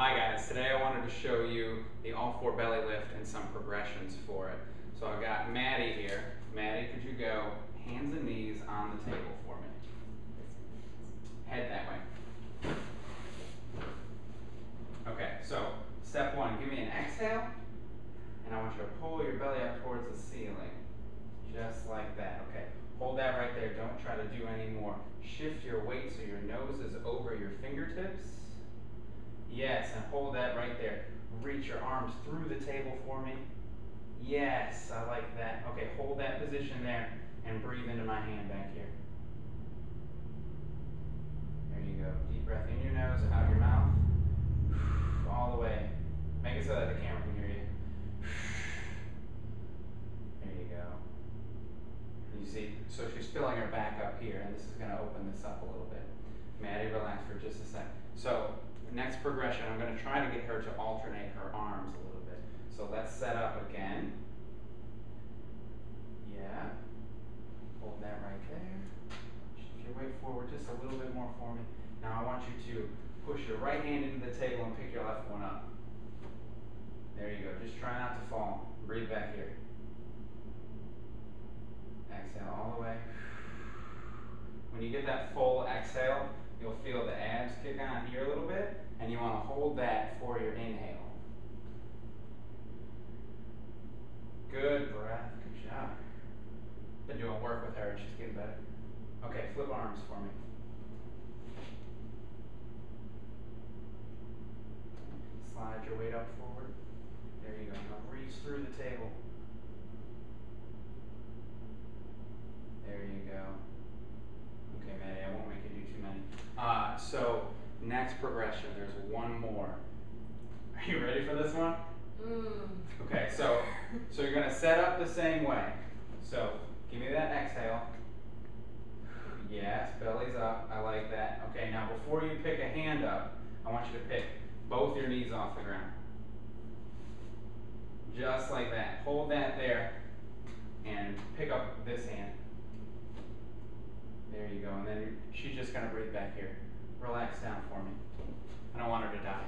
Hi guys, today I wanted to show you the all four belly lift and some progressions for it. So I've got Maddie here. Maddie, could you go hands and knees on the table for me? Head that way. Okay, so step one, give me an exhale, and I want you to pull your belly up towards the ceiling, just like that, okay? Hold that right there, don't try to do any more. Shift your weight so your nose is over your fingertips. Yes, and hold that right there. Reach your arms through the table for me. Yes, I like that. Okay, hold that position there and breathe into my hand back here. There you go. Deep breath in your nose, out your mouth. All the way. Make it so that the camera can hear you. There you go. You see, so she's filling her back up here, and this is going to open this up a little bit. Maddie, relax for just a sec. So, next progression, I'm going to try to get her to alternate her arms a little bit. So let's set up again. Yeah. Hold that right there. Shift your weight forward just a little bit more for me. Now I want you to push your right hand into the table and pick your left one up. There you go. Just try not to fall. Breathe back here. Exhale all the way. When you get that full exhale, you'll feel the abs kick on here a little bit, and you want to hold that for your inhale. Good breath, good job. Been doing work with her, she's getting better. Okay, flip arms for me. Slide your weight up forward. There you go, now reach through the table. There you go. Okay, Maddie, I won't make you do too many. So, next progression, there's one more. Are you ready for this one? Okay, so you're going to set up the same way. So, give me that exhale. Yes, belly's up. I like that. Okay, now before you pick a hand up, I want you to pick both your knees off the ground. Just like that. Hold that there and pick up this hand. There you go, and then she's just going to breathe back here. Relax down for me. I don't want her to die.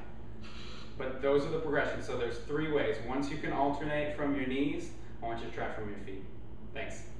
But those are the progressions. So there's three ways. Once you can alternate from your knees, I want you to try from your feet. Thanks.